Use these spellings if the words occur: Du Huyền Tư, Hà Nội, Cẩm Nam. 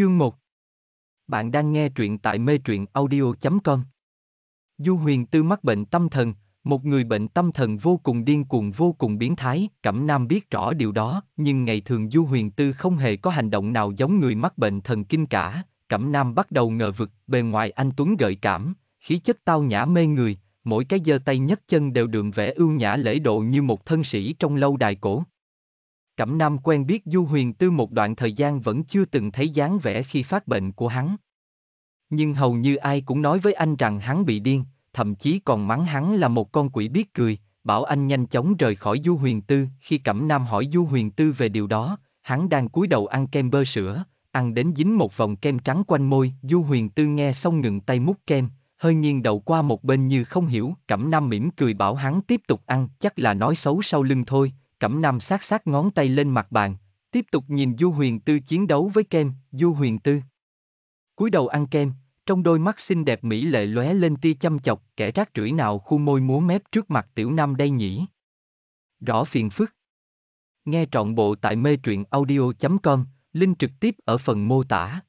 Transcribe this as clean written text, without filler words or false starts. Chương 1. Bạn đang nghe truyện tại Mê Truyện Audio.com. Du Huyền Tư mắc bệnh tâm thần, một người bệnh tâm thần vô cùng điên cuồng, vô cùng biến thái. Cẩm Nam biết rõ điều đó, nhưng ngày thường Du Huyền Tư không hề có hành động nào giống người mắc bệnh thần kinh cả. Cẩm Nam bắt đầu ngờ vực, bề ngoài anh tuấn gợi cảm, khí chất tao nhã mê người, mỗi cái giơ tay nhấc chân đều đượm vẻ ưu nhã lễ độ như một thân sĩ trong lâu đài cổ. Cẩm Nam quen biết Du Huyền Tư một đoạn thời gian vẫn chưa từng thấy dáng vẻ khi phát bệnh của hắn. Nhưng hầu như ai cũng nói với anh rằng hắn bị điên, thậm chí còn mắng hắn là một con quỷ biết cười, bảo anh nhanh chóng rời khỏi Du Huyền Tư. Khi Cẩm Nam hỏi Du Huyền Tư về điều đó, hắn đang cúi đầu ăn kem bơ sữa, ăn đến dính một vòng kem trắng quanh môi. Du Huyền Tư nghe xong ngừng tay múc kem, hơi nghiêng đầu qua một bên như không hiểu. Cẩm Nam mỉm cười bảo hắn tiếp tục ăn, chắc là nói xấu sau lưng thôi. Cẩm Nam sát sát ngón tay lên mặt bàn, tiếp tục nhìn Du Huyền Tư chiến đấu với kem. Du Huyền Tư cúi đầu ăn kem, trong đôi mắt xinh đẹp mỹ lệ lóe lên tia chăm chọc. Kẻ rác rưởi nào khu môi múa mép trước mặt tiểu nam đây nhỉ? Rõ phiền phức. Nghe trọn bộ tại mê truyện audio.com, link trực tiếp ở phần mô tả.